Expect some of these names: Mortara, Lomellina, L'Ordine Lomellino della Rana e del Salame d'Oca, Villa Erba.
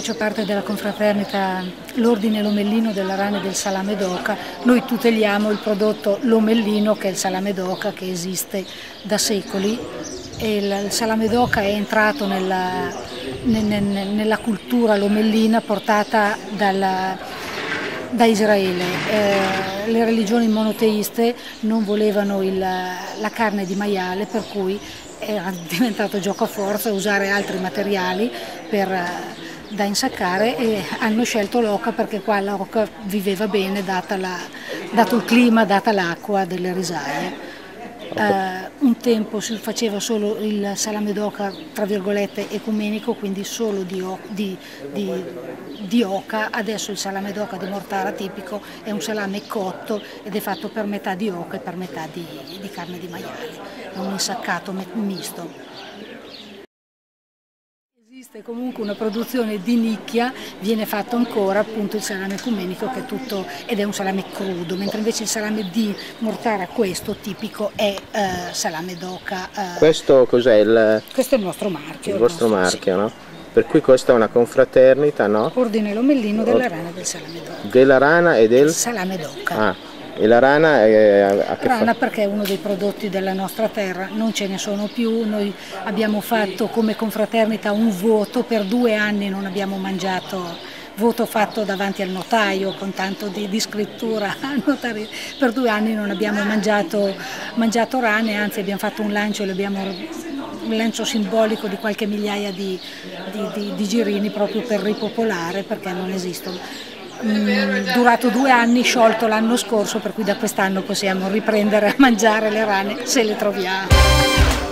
faccio parte della confraternita L'Ordine Lomellino della Rana e del Salame d'Oca. Noi tuteliamo il prodotto lomellino, che è il salame d'oca, che esiste da secoli. E il salame d'oca è entrato nella cultura lomellina portata da Israele. Le religioni monoteiste non volevano la carne di maiale, per cui era diventato gioco a forza usare altri materiali da insaccare, e hanno scelto l'oca perché qua l'oca viveva bene, dato il clima, data l'acqua delle risaie. Un tempo si faceva solo il salame d'oca, tra virgolette, ecumenico, quindi solo di oca. Adesso il salame d'oca di Mortara tipico è un salame cotto ed è fatto per metà di oca e per metà di carne di maiale, è un insaccato misto. Esiste comunque una produzione di nicchia, viene fatto ancora appunto il salame ecumenico, che è tutto, ed è un salame crudo, mentre invece il salame di Mortara, questo tipico, è salame d'oca. Questo cos'è? Questo è il nostro marchio. Il vostro marchio, sì. No? Per cui questa è una confraternita, no? Ordine Lomellino della Rana e del Salame d'Oca. Della rana e del salame d'oca. Ah. E la rana è rana perché è uno dei prodotti della nostra terra, non ce ne sono più. Noi abbiamo fatto come confraternita un voto, per 2 anni non abbiamo mangiato, voto fatto davanti al notaio con tanto di scrittura, per 2 anni non abbiamo mangiato rane, anzi abbiamo fatto un lancio, un lancio simbolico di qualche migliaia di girini, proprio per ripopolare, perché non esistono. Durato 2 anni, sciolto l'anno scorso, per cui da quest'anno possiamo riprendere a mangiare le rane se le troviamo.